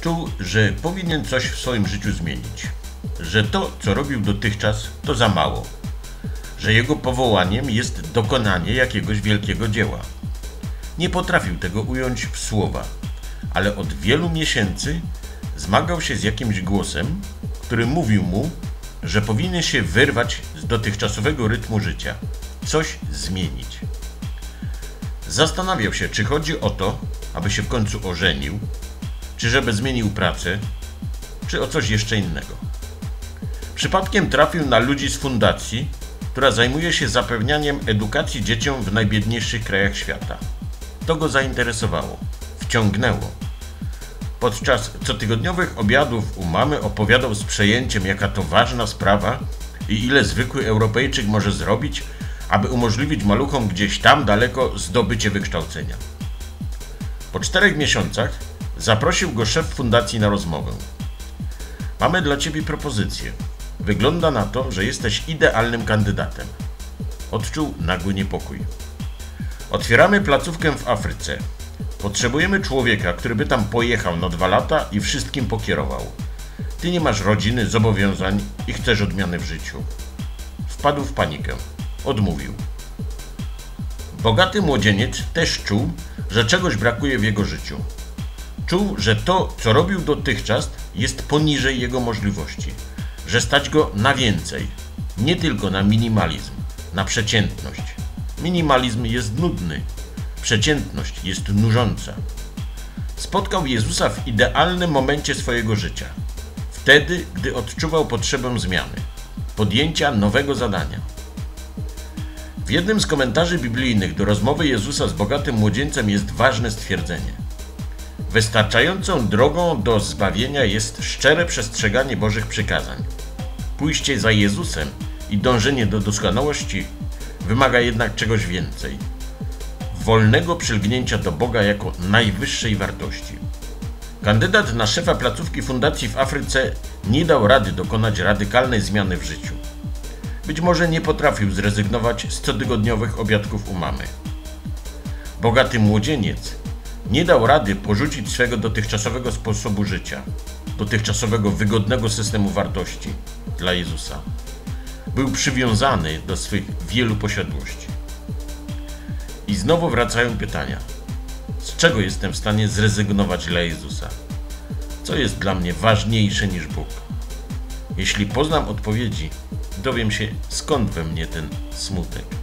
Czuł, że powinien coś w swoim życiu zmienić, że to, co robił dotychczas, to za mało, że jego powołaniem jest dokonanie jakiegoś wielkiego dzieła. Nie potrafił tego ująć w słowa, ale od wielu miesięcy zmagał się z jakimś głosem, który mówił mu, że powinien się wyrwać z dotychczasowego rytmu życia, coś zmienić. Zastanawiał się, czy chodzi o to, aby się w końcu ożenił, czy żeby zmienił pracę, czy o coś jeszcze innego. Przypadkiem trafił na ludzi z fundacji, która zajmuje się zapewnianiem edukacji dzieciom w najbiedniejszych krajach świata. To go zainteresowało, wciągnęło. Podczas cotygodniowych obiadów u mamy opowiadał z przejęciem, jaka to ważna sprawa i ile zwykły Europejczyk może zrobić, aby umożliwić maluchom gdzieś tam daleko zdobycie wykształcenia. Po 4 miesiącach zaprosił go szef fundacji na rozmowę. Mamy dla Ciebie propozycję. Wygląda na to, że jesteś idealnym kandydatem. Odczuł nagły niepokój. Otwieramy placówkę w Afryce. Potrzebujemy człowieka, który by tam pojechał na 2 lata i wszystkim pokierował. Ty nie masz rodziny, zobowiązań i chcesz odmiany w życiu. Wpadł w panikę. Odmówił. Bogaty młodzieniec też czuł, że czegoś brakuje w jego życiu. Czuł, że to, co robił dotychczas, jest poniżej jego możliwości, że stać go na więcej, nie tylko na minimalizm, na przeciętność. Minimalizm jest nudny, przeciętność jest nużąca. Spotkał Jezusa w idealnym momencie swojego życia, wtedy, gdy odczuwał potrzebę zmiany, podjęcia nowego zadania. W jednym z komentarzy biblijnych do rozmowy Jezusa z bogatym młodzieńcem jest ważne stwierdzenie. Wystarczającą drogą do zbawienia jest szczere przestrzeganie Bożych przykazań. Pójście za Jezusem i dążenie do doskonałości wymaga jednak czegoś więcej. Wolnego przylgnięcia do Boga jako najwyższej wartości. Kandydat na szefa placówki fundacji w Afryce nie dał rady dokonać radykalnej zmiany w życiu. Być może nie potrafił zrezygnować z cotygodniowych obiadków u mamy. Bogaty młodzieniec nie dał rady porzucić swego dotychczasowego sposobu życia, dotychczasowego wygodnego systemu wartości dla Jezusa. Był przywiązany do swych wielu posiadłości. I znowu wracają pytania. Z czego jestem w stanie zrezygnować dla Jezusa? Co jest dla mnie ważniejsze niż Bóg? Jeśli poznam odpowiedzi, dowiem się, skąd we mnie ten smutek.